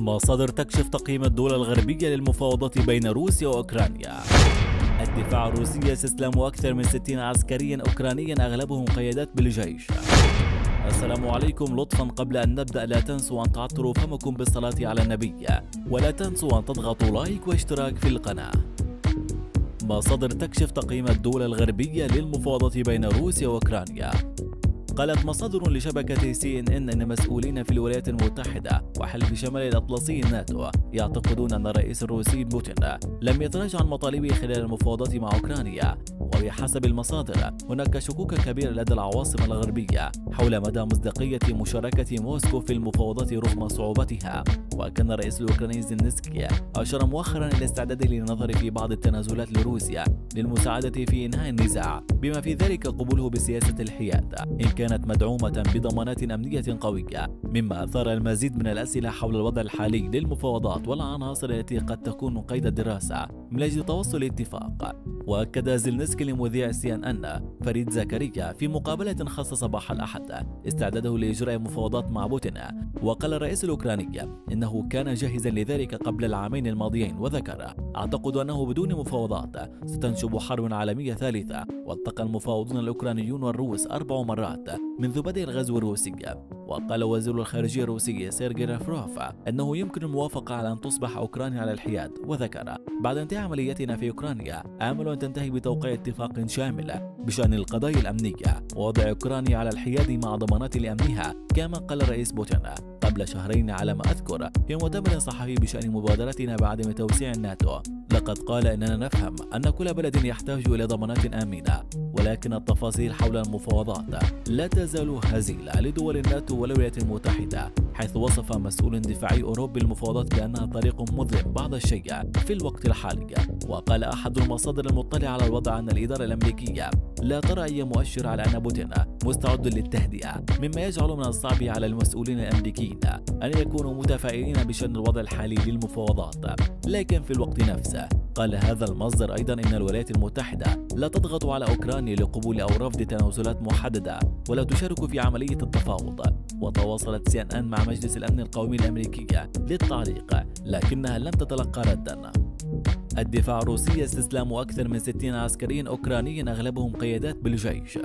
مصادر تكشف تقييم الدول الغربية للمفاوضات بين روسيا وأوكرانيا. الدفاع الروسي استسلام أكثر من 60 عسكريا أوكرانيا أغلبهم قيادات بالجيش. السلام عليكم. لطفا قبل أن نبدأ لا تنسوا أن تعطروا فمكم بالصلاة على النبي، ولا تنسوا أن تضغطوا لايك واشتراك في القناة. مصادر تكشف تقييم الدول الغربية للمفاوضات بين روسيا وأوكرانيا. قالت مصادر لشبكة CNN أن مسؤولين في الولايات المتحدة وحلف شمال الأطلسي الناتو يعتقدون أن الرئيس الروسي بوتين لم يتراجع عن مطالبه خلال المفاوضات مع أوكرانيا. وبحسب المصادر هناك شكوك كبيرة لدى العواصم الغربية حول مدى مصداقية مشاركة موسكو في المفاوضات رغم صعوبتها. وكان الرئيس الأوكراني زيلينسكي أشار مؤخرا إلى استعداده للنظر في بعض التنازلات لروسيا للمساعدة في إنهاء النزاع، بما في ذلك قبوله بسياسة الحياد إن كانت مدعومة بضمانات أمنية قوية، مما أثار المزيد من الأسئلة حول الوضع الحالي للمفاوضات والعناصر التي قد تكون قيد الدراسة من أجل توصل لاتفاق. وأكد زيلينسكي لمذيع CNN فريد زكريا في مقابلة خاصة صباح الأحد استعداده لإجراء مفاوضات مع بوتين، وقال الرئيس الأوكراني إنه كان جاهزا لذلك قبل العامين الماضيين، وذكر أعتقد أنه بدون مفاوضات ستنشب حرب عالمية ثالثة. والتقى المفاوضون الأوكرانيون والروس 4 مرات منذ بدء الغزو الروسي. وقال وزير الخارجية الروسي سيرغي لافروف أنه يمكن الموافقة على أن تصبح أوكرانيا على الحياد، وذكر بعد انتهاء عملياتنا في أوكرانيا آمل أن تنتهي بتوقيع اتفاق شامل بشأن القضايا الأمنية ووضع أوكرانيا على الحياد مع ضمانات لأمنها، كما قال الرئيس بوتين قبل شهرين على ما أذكر في مؤتمر صحفي بشأن مبادرتنا بعدم توسيع الناتو. لقد قال إننا نفهم أن كل بلد يحتاج إلى ضمانات آمنة، ولكن التفاصيل حول المفاوضات لا تزال هزيلة لدول الناتو والولايات المتحدة، حيث وصف مسؤول دفاعي أوروبي المفاوضات بأنها طريق مظلم بعض الشيء في الوقت الحالي. وقال أحد المصادر المطلعة على الوضع أن الإدارة الأمريكية لا ترى أي مؤشر على أن بوتين مستعد للتهدئة، مما يجعل من الصعب على المسؤولين الأمريكيين أن يكونوا متفائلين بشأن الوضع الحالي للمفاوضات. لكن في الوقت نفسه قال هذا المصدر أيضا إن الولايات المتحدة لا تضغط على أوكرانيا لقبول أو رفض تنازلات محددة، ولا تشارك في عملية التفاوض. وتواصلت CNN مع مجلس الأمن القومي الأمريكي للتعليق، لكنها لم تتلقى ردا. الدفاع الروسي استسلام أكثر من 60 عسكريا أوكرانيا أغلبهم قيادات بالجيش.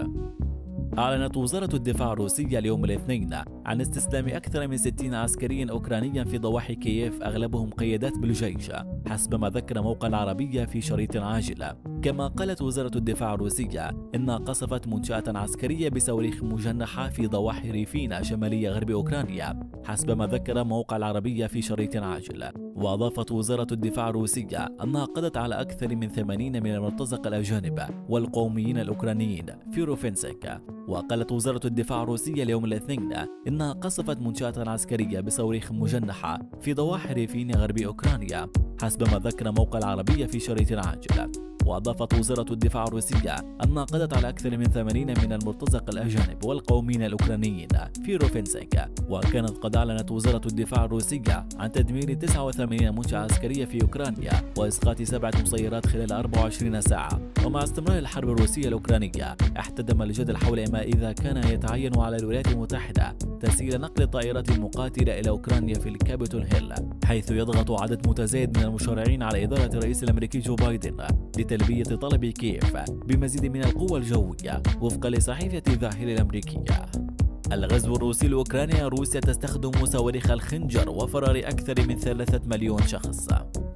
أعلنت وزارة الدفاع الروسية اليوم الاثنين عن استسلام أكثر من 60 عسكريا أوكرانيا في ضواحي كييف أغلبهم قيادات بالجيش، حسب ما ذكر موقع العربية في شريط عاجل. كما قالت وزارة الدفاع الروسية إنها قصفت منشأة عسكرية بصواريخ مجنحة في ضواحي ريفينا شمالية غرب أوكرانيا، حسب ما ذكر موقع العربية في شريط عاجل. وأضافت وزارة الدفاع الروسية أنها قضت على أكثر من 80 من المرتزقة الأجانب والقوميين الأوكرانيين في روفينسك. وقالت وزارة الدفاع الروسية اليوم الاثنين إنها قصفت منشأة عسكرية بصواريخ مجنحة في ضواحي ريفين غرب أوكرانيا، حسب ما ذكر موقع العربية في شريط عاجل. وأضافت وزارة الدفاع الروسية أنها قضت على أكثر من 80 من المرتزقة الأجانب والقوميين الأوكرانيين في روفينسك. وكانت قد أعلنت وزارة الدفاع الروسية عن تدمير 89 منشأة عسكرية في أوكرانيا وإسقاط 7 مسيرات خلال 24 ساعة. ومع استمرار الحرب الروسية الأوكرانية احتدم الجدل حول ما إذا كان يتعين على الولايات المتحدة تسهيل نقل الطائرات المقاتلة إلى أوكرانيا في الكابيتول هيل، حيث يضغط عدد متزايد من المشرعين على إدارة الرئيس الأمريكي جو بايدن لتلبية طلب كييف بمزيد من القوة الجوية وفقا لصحيفة الظاهرة الأمريكية. الغزو الروسي لأوكرانيا. روسيا تستخدم صواريخ الخنجر وفرار أكثر من 3 مليون شخص.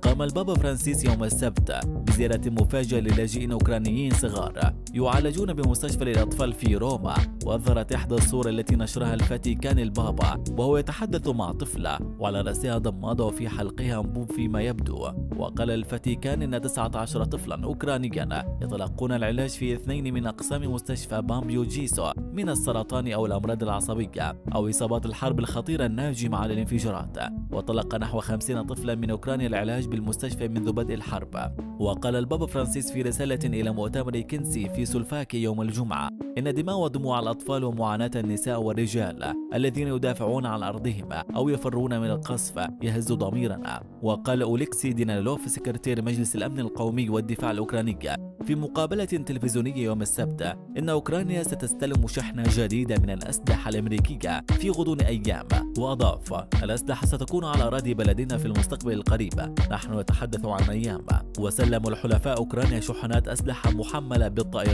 قام البابا فرانسيس يوم السبت بزيارة مفاجئة للاجئين أوكرانيين صغار يعالجون بمستشفى للأطفال في روما. وأظهرت إحدى الصور التي نشرها الفاتيكان البابا وهو يتحدث مع طفلة وعلى رأسها ضمادة وفي حلقها أنبوب فيما يبدو. وقال الفاتيكان إن 19 طفلا أوكرانيا يتلقون العلاج في 2 من أقسام مستشفى بامبيو جيسو من السرطان أو الأمراض العصبية أو إصابات الحرب الخطيرة الناجمة عن الانفجارات. وتلقى نحو 50 طفلا من أوكرانيا العلاج بالمستشفى منذ بدء الحرب. وقال البابا فرانسيس في رسالة إلى مؤتمر كنسي في سلوفاكيا يوم الجمعة إن دماء ودموع الأطفال ومعاناة النساء والرجال الذين يدافعون عن أرضهم أو يفرون من القصف يهز ضميرنا. وقال أوليكسي دينالوف سكرتير مجلس الأمن القومي والدفاع الأوكراني في مقابلة تلفزيونية يوم السبت إن أوكرانيا ستستلم شحنة جديدة من الأسلحة الأمريكية في غضون أيام، وأضاف: الأسلحة ستكون على أراضي بلدنا في المستقبل القريب، نحن نتحدث عن أيام. وسلموا الحلفاء أوكرانيا شحنات أسلحة محملة بالطائرات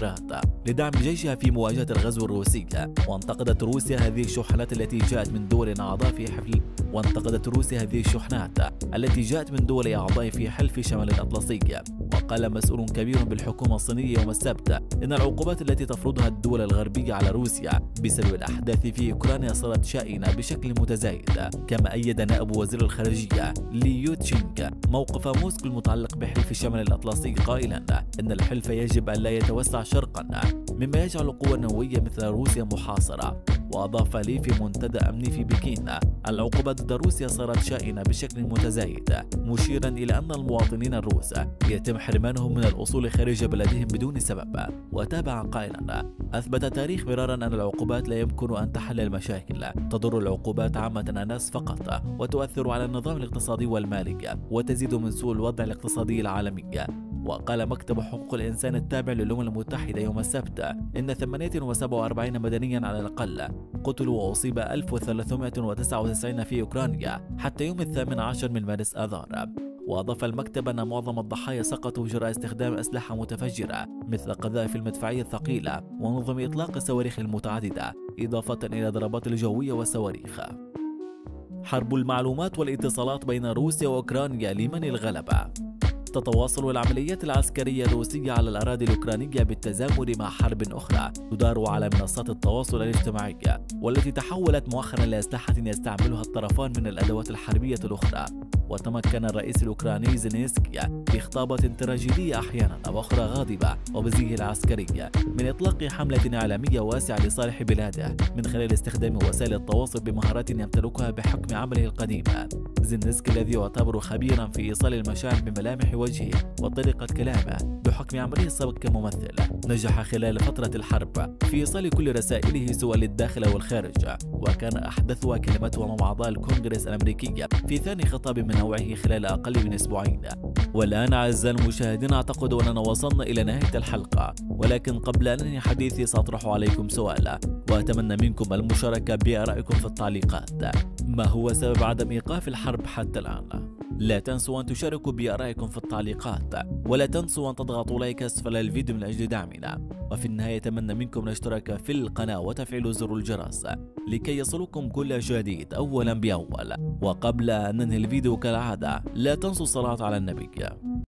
لدعم جيشها في مواجهة الغزو الروسي، وانتقدت روسيا هذه الشحنات التي جاءت من دول أعضاء في حلف شمال الأطلسي. وقال مسؤول كبير بالحكومة الصينية يوم السبت إن العقوبات التي تفرضها الدول الغربية على روسيا بسبب الأحداث في أوكرانيا صارت شائنة بشكل متزايد. كما أيد نائب وزير الخارجية ليو تشينغ موقف موسكو المتعلق بحلف شمال الأطلسي قائلا إن الحلف يجب أن لا يتوسع شرقا، مما يجعل قوى نووية مثل روسيا محاصرة. وأضاف لي في منتدى أمني في بكين: العقوبات ضد روسيا صارت شائنة بشكل متزايد، مشيرا إلى أن المواطنين الروس يتم حرمانهم من الأصول خارج بلدهم بدون سبب. وتابع قائلا: أثبت التاريخ مرارا أن العقوبات لا يمكن أن تحل المشاكل، تضر العقوبات عامة الناس فقط وتؤثر على النظام الاقتصادي والمالي وتزيد من سوء الوضع الاقتصادي العالمي. وقال مكتب حقوق الإنسان التابع للأمم المتحدة يوم السبت إن 48 مدنيا على الأقل قتلوا وأصيب 1399 في أوكرانيا حتى يوم 18 من مارس آذار. وأضاف المكتب أن معظم الضحايا سقطوا جراء استخدام أسلحة متفجرة مثل قذائف المدفعية الثقيلة ونظم إطلاق الصواريخ المتعددة، إضافة إلى ضربات الجوية والصواريخ. حرب المعلومات والاتصالات بين روسيا وأوكرانيا لمن الغلبة؟ تتواصل العمليات العسكرية الروسية على الأراضي الأوكرانية بالتزامن مع حرب أخرى تدار على منصات التواصل الاجتماعي، والتي تحولت مؤخرا لأسلحة يستعملها الطرفان من الأدوات الحربية الأخرى. وتمكن الرئيس الأوكراني زيلينسكي في خطابة تراجيدية أحيانا وأخرى غاضبة وبزيه العسكري من إطلاق حملة إعلامية واسعة لصالح بلاده من خلال استخدام وسائل التواصل بمهارات يمتلكها بحكم عمله القديم. زيلينسكي الذي يعتبر خبيرا في إيصال المشاعر بملامح وجهه وطريقة كلامه بحكم عمله السابق كممثل، نجح خلال فترة الحرب في إيصال كل رسائله سواء للداخل أو الخارج، وكان أحدثها كلمته مع أعضاء الكونغرس الأمريكي في ثاني خطاب من نوعه خلال أقل من أسبوعين. والآن أعزائي المشاهدين أعتقد أننا وصلنا إلى نهاية الحلقة، ولكن قبل أن أنهي حديثي سأطرح عليكم سؤالا وأتمنى منكم المشاركة بآرائكم في التعليقات: ما هو سبب عدم إيقاف الحرب حتى الآن؟ لا تنسوا أن تشاركوا بآرائكم في التعليقات، ولا تنسوا أن تضغطوا لايك أسفل الفيديو من أجل دعمنا. وفي النهاية أتمنى منكم الاشتراك في القناة وتفعيل زر الجرس لكي يصلكم كل جديد أولا بأول. وقبل أن ننهي الفيديو كالعادة لا تنسوا الصلاة على النبي.